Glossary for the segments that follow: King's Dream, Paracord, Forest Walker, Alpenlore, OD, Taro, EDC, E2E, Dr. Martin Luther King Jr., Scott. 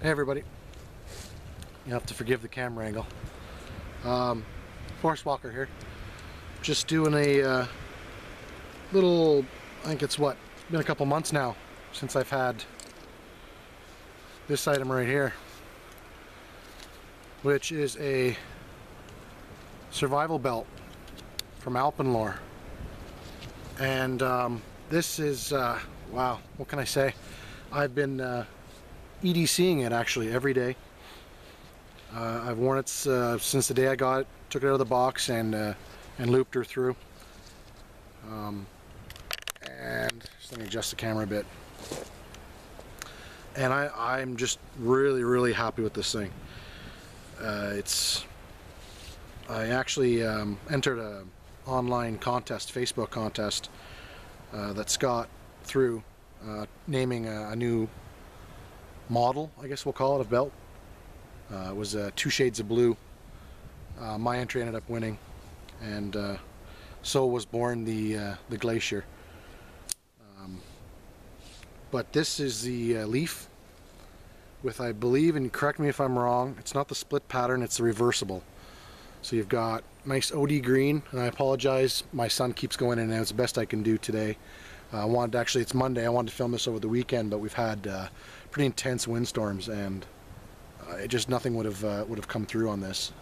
Hey everybody, you have to forgive the camera angle. Forest Walker here, just doing a little, I think it's been a couple months now since I've had this item right here, which is a survival belt from Alpenlore. And this is, wow, what can I say? I've been EDCing it actually every day. I've worn it since the day I got it, took it out of the box and looped her through. And just let me adjust the camera a bit. And I'm just really, really happy with this thing. I actually entered a online contest, Facebook contest, that Scott threw, naming a new model, I guess we'll call it, of belt. It was two shades of blue. My entry ended up winning, and so was born the Glacier. But this is the leaf with, I believe, and correct me if I'm wrong, it's not the split pattern, it's the reversible. So you've got nice OD green, and I apologize, my son keeps going in and it's the best I can do today. I wanted to, actually, it's Monday, I wanted to film this over the weekend, but we've had pretty intense windstorms, and it just nothing would have come through on this.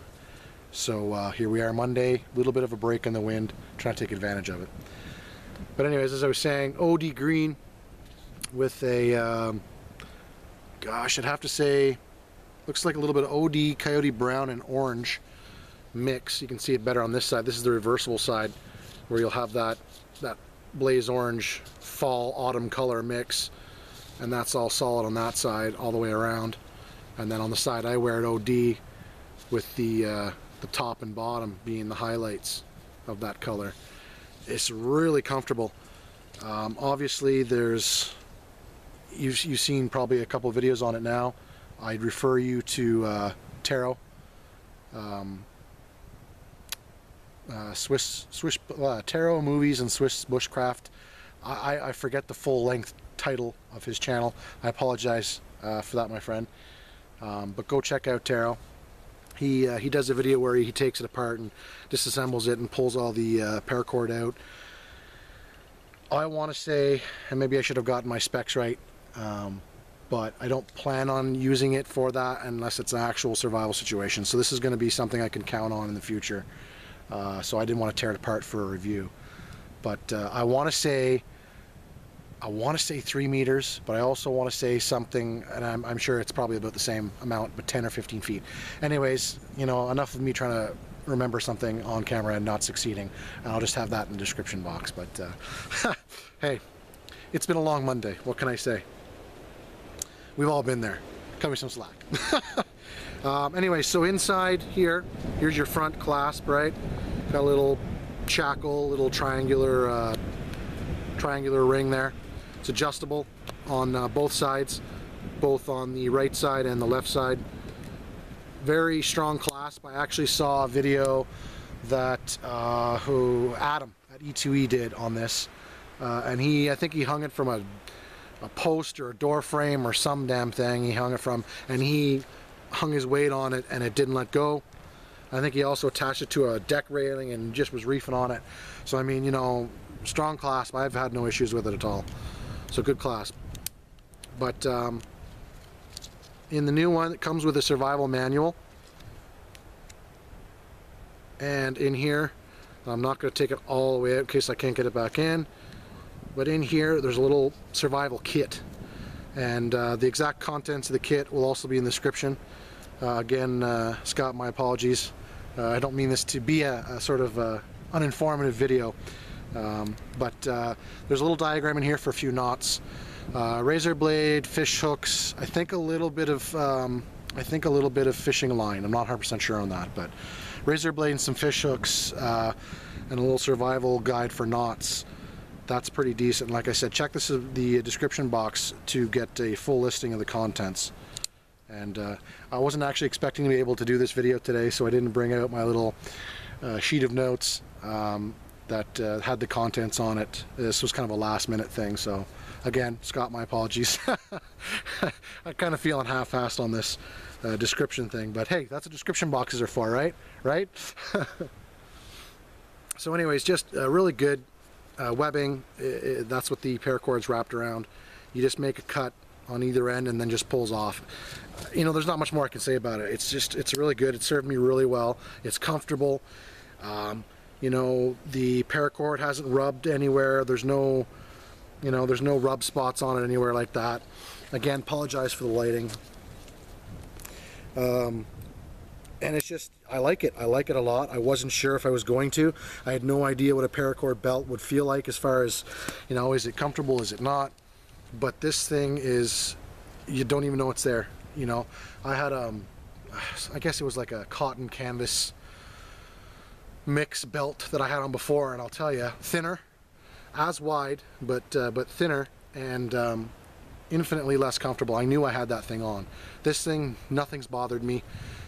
So here we are Monday, a little bit of a break in the wind, trying to take advantage of it. But anyways, as I was saying, OD green with a, gosh, I'd have to say, looks like a little bit of OD, coyote brown and orange mix. You can see it better on this side. This is the reversible side where you'll have that blaze orange fall autumn color mix, and that's all solid on that side all the way around. And then on the side I wear it OD with the top and bottom being the highlights of that color. It's really comfortable. Obviously there's, you've seen probably a couple videos on it now. I'd refer you to Taro, Taro Movies and Swiss Bushcraft. I forget the full-length title of his channel. I apologize for that, my friend. But go check out Taro. He does a video where he takes it apart and disassembles it and pulls all the paracord out. I want to say, and maybe I should have gotten my specs right, but I don't plan on using it for that unless it's an actual survival situation. So this is going to be something I can count on in the future. So I didn't want to tear it apart for a review, but I want to say 3 meters, but I also want to say something, and I'm sure it's probably about the same amount, but 10 or 15 feet. Anyways, you know, enough of me trying to remember something on camera and not succeeding, and I'll just have that in the description box. But hey, it's been a long Monday. What can I say? We've all been there. Cut me some slack. Anyway, so inside here, here's your front clasp, right? Got a little shackle, little triangular ring there. It's adjustable on both sides, both on the right side and the left side. Very strong clasp. I actually saw a video that Adam at E2E did on this, and I think he hung it from a post or a door frame or some damn thing he hung it from, and he hung his weight on it and it didn't let go. I think he also attached it to a deck railing and just was reefing on it. So I mean, you know, strong clasp. I've had no issues with it at all. So good clasp. But in the new one, it comes with a survival manual. And in here, I'm not going to take it all the way out in case I can't get it back in. But in here, there's a little survival kit. And the exact contents of the kit will also be in the description. Again, Scott, my apologies. I don't mean this to be a sort of uninformative video, but there's a little diagram in here for a few knots, razor blade, fish hooks. I think a little bit of fishing line. I'm not 100% sure on that, but razor blade and some fish hooks, and a little survival guide for knots. That's pretty decent. Like I said, check this in the description box to get a full listing of the contents. And I wasn't actually expecting to be able to do this video today, so I didn't bring out my little sheet of notes. that had the contents on it. This was kind of a last minute thing, so again, Scott, my apologies. I'm kind of feeling half-assed on this description thing, but hey, that's what description boxes are for, right? Right? So anyways, just a really good webbing. That's what the paracord's wrapped around. You just make a cut on either end and then just pulls off. You know, there's not much more I can say about it. It's just, it's really good. It served me really well. It's comfortable. You know, the paracord hasn't rubbed anywhere. There's no, you know, there's no rub spots on it anywhere like that. Again, apologize for the lighting. And it's just, I like it. I like it a lot. I wasn't sure if I was going to. I had no idea what a paracord belt would feel like as far as, you know, is it comfortable, is it not? But this thing is, you don't even know it's there, you know. I had, I guess it was like a cotton canvas mix belt that I had on before, and I'll tell you, thinner, as wide, but thinner, and infinitely less comfortable. I knew I had that thing on. This thing, nothing's bothered me.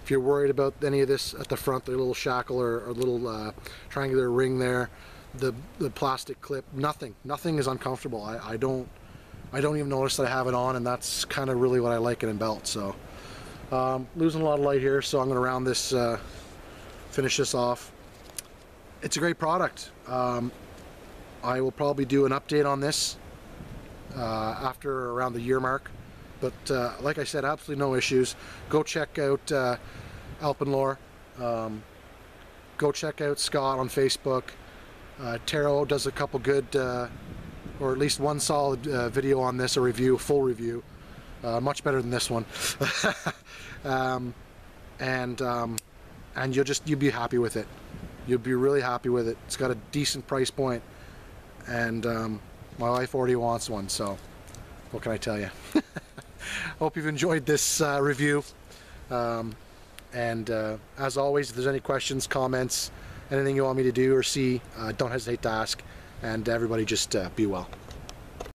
If you're worried about any of this at the front, the little shackle or little triangular ring there, the plastic clip, nothing is uncomfortable. I don't even notice that I have it on, and that's kind of really what I like in a belt. So losing a lot of light here, so I'm going to round this, finish this off. It's a great product. I will probably do an update on this after around the year mark, but like I said, absolutely no issues. Go check out Alpenlore. Go check out Scott on Facebook. Taro does a couple good, or at least one solid video on this, a review, full review, much better than this one. And you'll be happy with it. You'll be really happy with it. It's got a decent price point, and my wife already wants one, so what can I tell you? Hope you've enjoyed this review, and as always, if there's any questions, comments, anything you want me to do or see, don't hesitate to ask. And everybody, just be well.